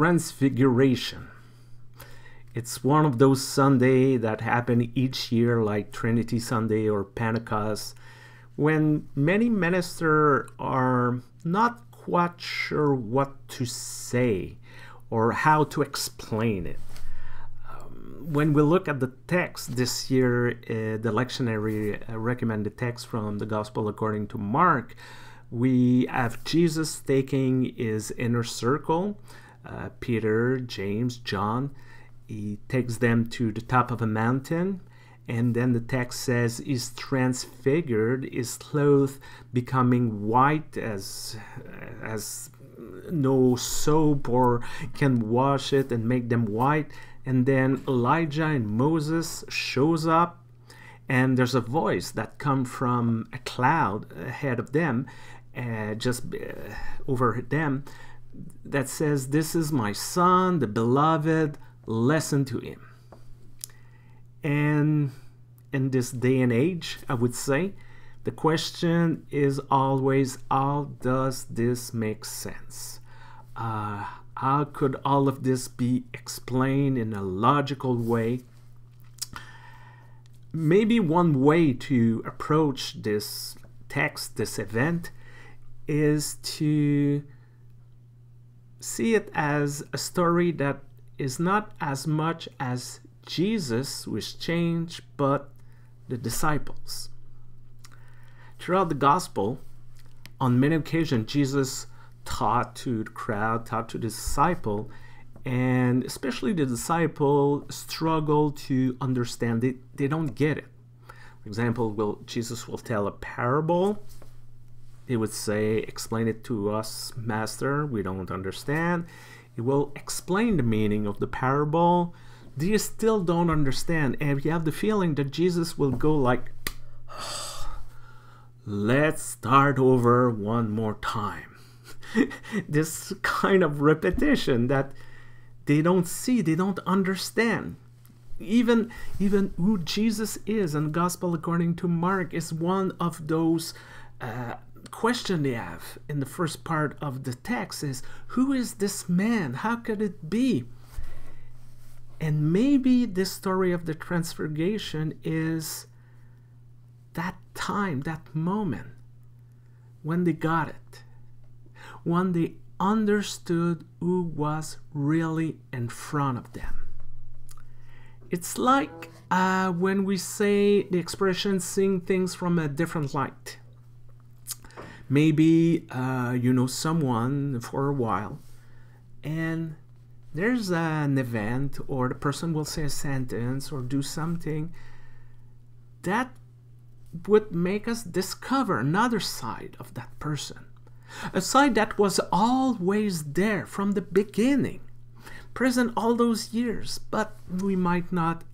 Transfiguration. It's one of those Sundays that happen each year, like Trinity Sunday or Pentecost, when many ministers are not quite sure what to say or how to explain it. When we look at the text this year, the lectionary recommended text from the Gospel according to Mark, we have Jesus taking his inner circle, Peter, James, John. He takes them to the top of a mountain, and then the text says he's transfigured, his clothes becoming white as no soap or can wash it and make them white. And then Elijah and Moses shows up, and there's a voice that comes from a cloud ahead of them, over them, that says, "This is my son, the beloved, listen to him." And in this day and age, I would say, the question is always, how does this make sense? How could all of this be explained in a logical way? Maybe one way to approach this text, this event, is to see it as a story that is not as much as Jesus was changed, but the disciples. Throughout the gospel, on many occasions, Jesus taught to the crowd, taught to the disciple, and especially the disciple struggle to understand it. They don't get it. For example, Jesus will tell a parable. He would say, "Explain it to us, Master, we don't understand." He will explain the meaning of the parable. They still don't understand, and you have the feeling that Jesus will go like, "Let's start over one more time." This kind of repetition that they don't see, they don't understand. Even who Jesus is in Gospel according to Mark is one of those questions they have in the first part of the text is, who is this man? How could it be? And maybe this story of the transfiguration is that time, that moment when they got it, when they understood who was really in front of them. It's like when we say the expression, seeing things from a different light. Maybe you know someone for a while, and there's an event, or the person will say a sentence or do something that would make us discover another side of that person. A side that was always there from the beginning, present all those years, but we might not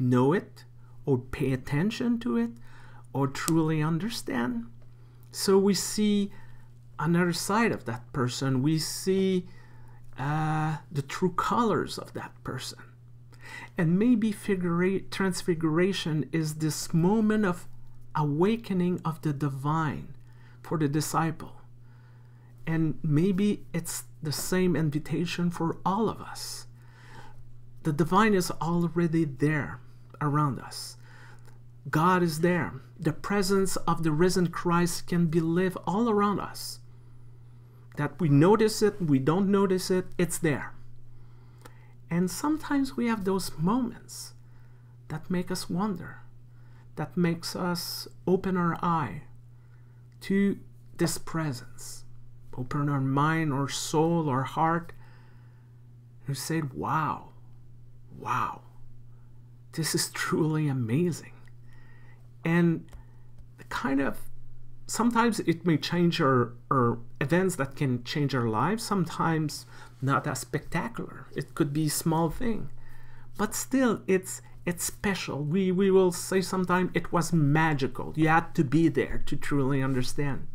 know it or pay attention to it or truly understand. So we see another side of that person. We see the true colors of that person. And maybe transfiguration is this moment of awakening of the divine for the disciple. And maybe it's the same invitation for all of us. The divine is already there around us. God is there. The presence of the risen Christ can be lived all around us. That we notice it, we don't notice it, it's there. And sometimes we have those moments that make us wonder, that makes us open our eye to this presence. Open our mind, our soul, our heart, and say, wow, this is truly amazing. And kind of, sometimes it may change our events that can change our lives, sometimes not as spectacular. It could be a small thing, but still it's special. We will say sometimes it was magical. You had to be there to truly understand.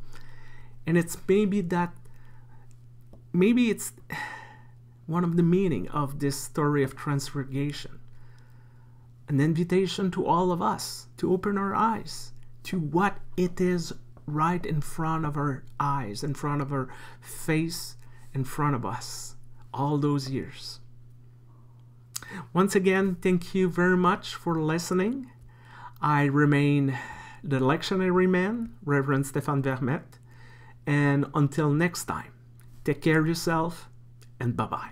And it's maybe it's one of the meaning of this story of transfiguration. An invitation to all of us to open our eyes to what it is right in front of our eyes, in front of our face, in front of us. all those years. Once again, thank you very much for listening. I remain the lectionary man, Reverend Stéphane Vermette, and until next time, take care of yourself and bye-bye.